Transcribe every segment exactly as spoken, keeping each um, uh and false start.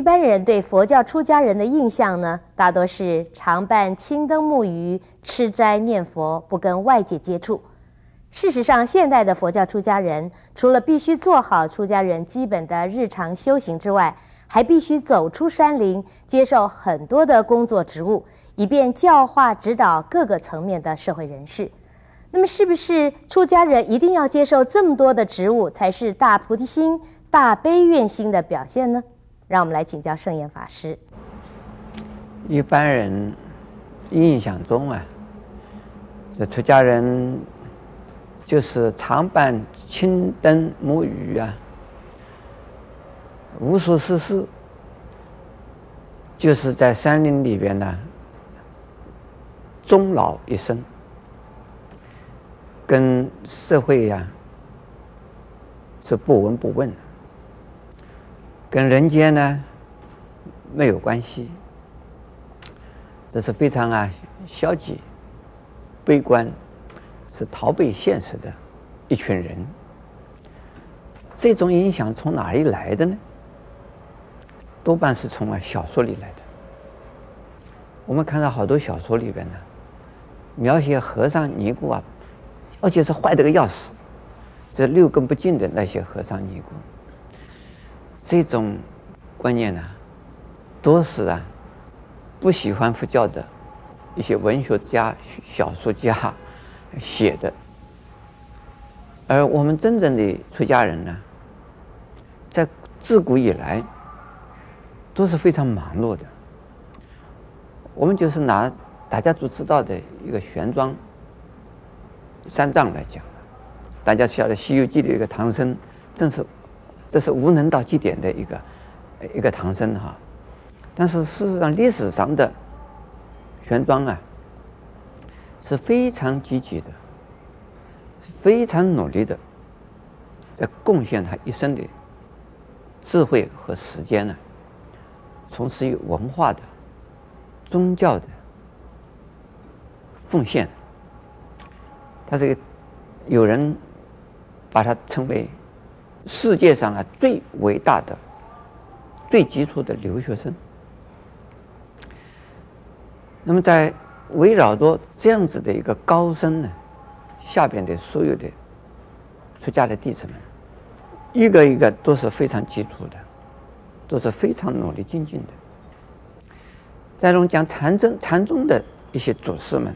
一般人对佛教出家人的印象呢，大多是常伴青灯木鱼、吃斋念佛，不跟外界接触。事实上，现代的佛教出家人，除了必须做好出家人基本的日常修行之外，还必须走出山林，接受很多的工作职务，以便教化指导各个层面的社会人士。 那么，是不是出家人一定要接受这么多的职务，才是大菩提心、大悲愿心的表现呢？让我们来请教圣严法师。一般人印象中啊，这出家人就是常伴青灯木鱼啊，无所事事，就是在山林里边呢，终老一生。 跟社会呀、啊、是不闻不问，跟人间呢没有关系，这是非常啊消极、悲观，是逃避现实的一群人。这种影响从哪里来的呢？多半是从啊小说里来的。我们看到好多小说里边呢，描写和尚尼姑啊。 而且是坏的个要死，这六根不净的那些和尚尼姑，这种观念呢、啊，多是啊，不喜欢佛教的一些文学家、小说家写的。而我们真正的出家人呢，在自古以来都是非常忙碌的。我们就是拿大家都知道的一个玄奘。 三藏来讲，大家晓得《西游记》的一个唐僧，正是这是无能到极点的一个一个唐僧哈。但是事实上，历史上的玄奘啊，是非常积极的，非常努力的，在贡献他一生的智慧和时间呢、啊，从事于文化的、宗教的奉献。 他这个，有人把他称为世界上啊最伟大的、最杰出的留学生。那么，在围绕着这样子的一个高僧呢，下边的所有的出家的弟子们，一个一个都是非常杰出的，都是非常努力精进的。再从讲禅宗，禅宗的一些祖师们，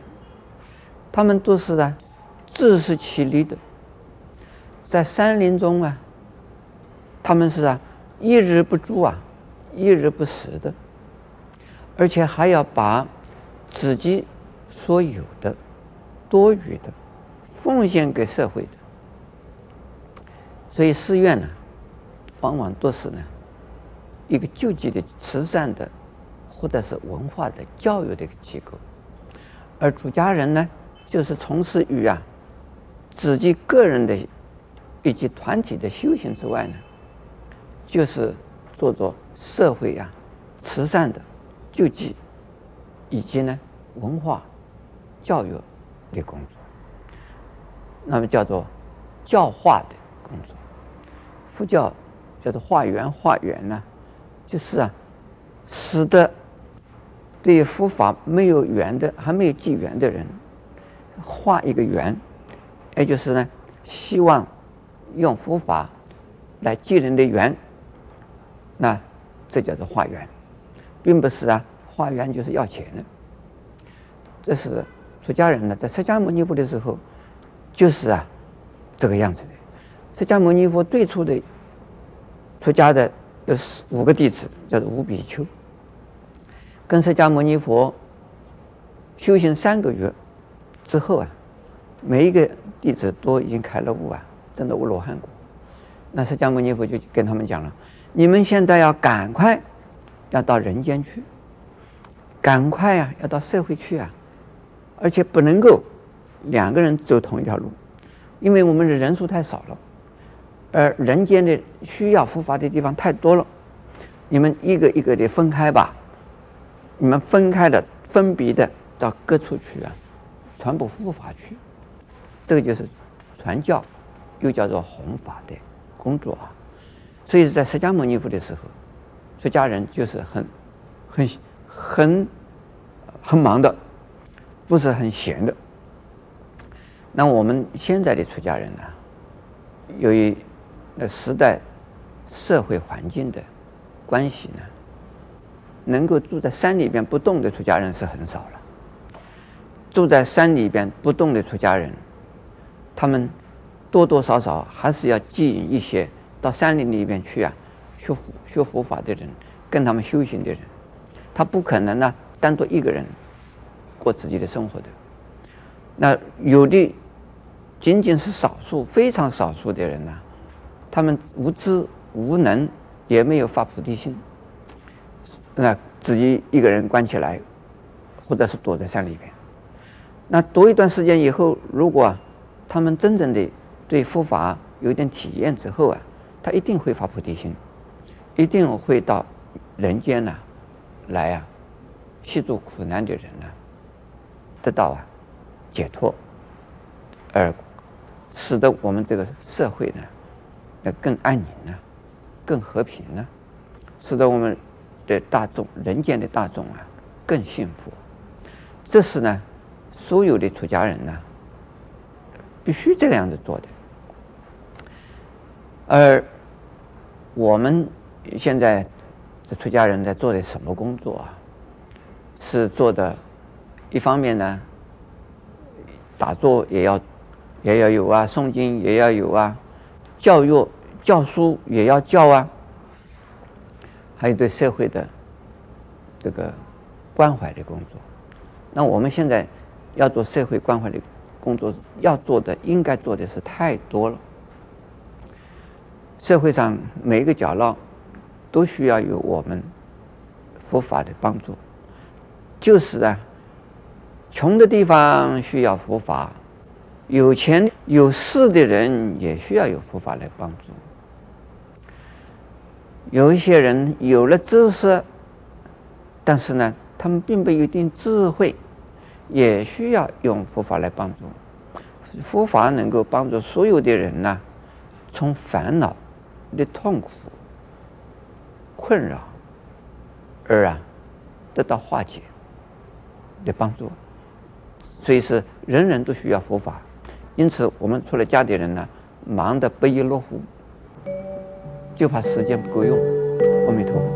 他们都是啊。 自食其力的，在山林中啊，他们是啊，一日不住啊，一日不食的，而且还要把自己所有的、多余的奉献给社会的。所以寺院呢，往往都是呢一个救济的、慈善的，或者是文化的、教育的一个机构，而出家人呢，就是从事于啊。 自己个人的以及团体的修行之外呢，就是做做社会啊、慈善的救济，以及呢文化、教育的工作，那么叫做教化的工作。佛教叫做化缘，化缘呢，就是啊，使得对佛法没有缘的、还没有结缘的人，化一个缘。 也就是呢，希望用佛法来结人的缘，那这叫做化缘，并不是啊，化缘就是要钱的。这是出家人呢，在释迦牟尼佛的时候，就是啊这个样子的。释迦牟尼佛最初的出家的有五个弟子，叫做五比丘，跟释迦牟尼佛修行三个月之后啊。 每一个弟子都已经开了悟啊，证得阿罗汉果。那释迦牟尼佛就跟他们讲了：你们现在要赶快，要到人间去，赶快啊，要到社会去啊，而且不能够两个人走同一条路，因为我们的人数太少了，而人间的需要佛法的地方太多了。你们一个一个的分开吧，你们分开的、分别的到各处去啊，传播佛法去。 这个就是传教，又叫做弘法的工作啊。所以在释迦牟尼佛的时候，这家人就是很、很、很、很忙的，不是很闲的。那我们现在的出家人呢，由于呃时代、社会环境的关系呢，能够住在山里边不动的出家人是很少了。住在山里边不动的出家人，他们多多少少还是要吸引一些到山林里边去啊，学学佛法的人，跟他们修行的人，他不可能呢单独一个人过自己的生活的。那有的仅仅是少数，非常少数的人呢、啊，他们无知无能，也没有发菩提心，那自己一个人关起来，或者是躲在山里边。那躲一段时间以后，如果、啊、他们真正的对佛法有一点体验之后啊，他一定会发菩提心，一定会到人间呢、啊、来啊，协助苦难的人呢、啊，得到啊解脱，而使得我们这个社会呢，那更安宁呢、啊，更和平呢、啊，使得我们的大众人间的大众啊更幸福。这是呢，所有的出家人呢、啊，必须这个样子做的。而我们现在这出家人在做的什么工作啊？是做的，一方面呢，打坐也要也要有啊，诵经也要有啊，教育教书也要教啊，还有对社会的这个关怀的工作。那我们现在要做社会关怀的工作，要做的应该做的是太多了。社会上每一个角落都需要有我们佛法的帮助，就是啊，穷的地方需要佛法，有钱有势的人也需要有佛法来帮助。有一些人有了知识，但是呢，他们并不有一定智慧，也需要用佛法来帮助。佛法能够帮助所有的人呢，从烦恼的痛苦、困扰而啊，得到化解的帮助。所以是人人都需要佛法，因此我们出了家的人呢，忙得不亦乐乎，就怕时间不够用。阿弥陀佛。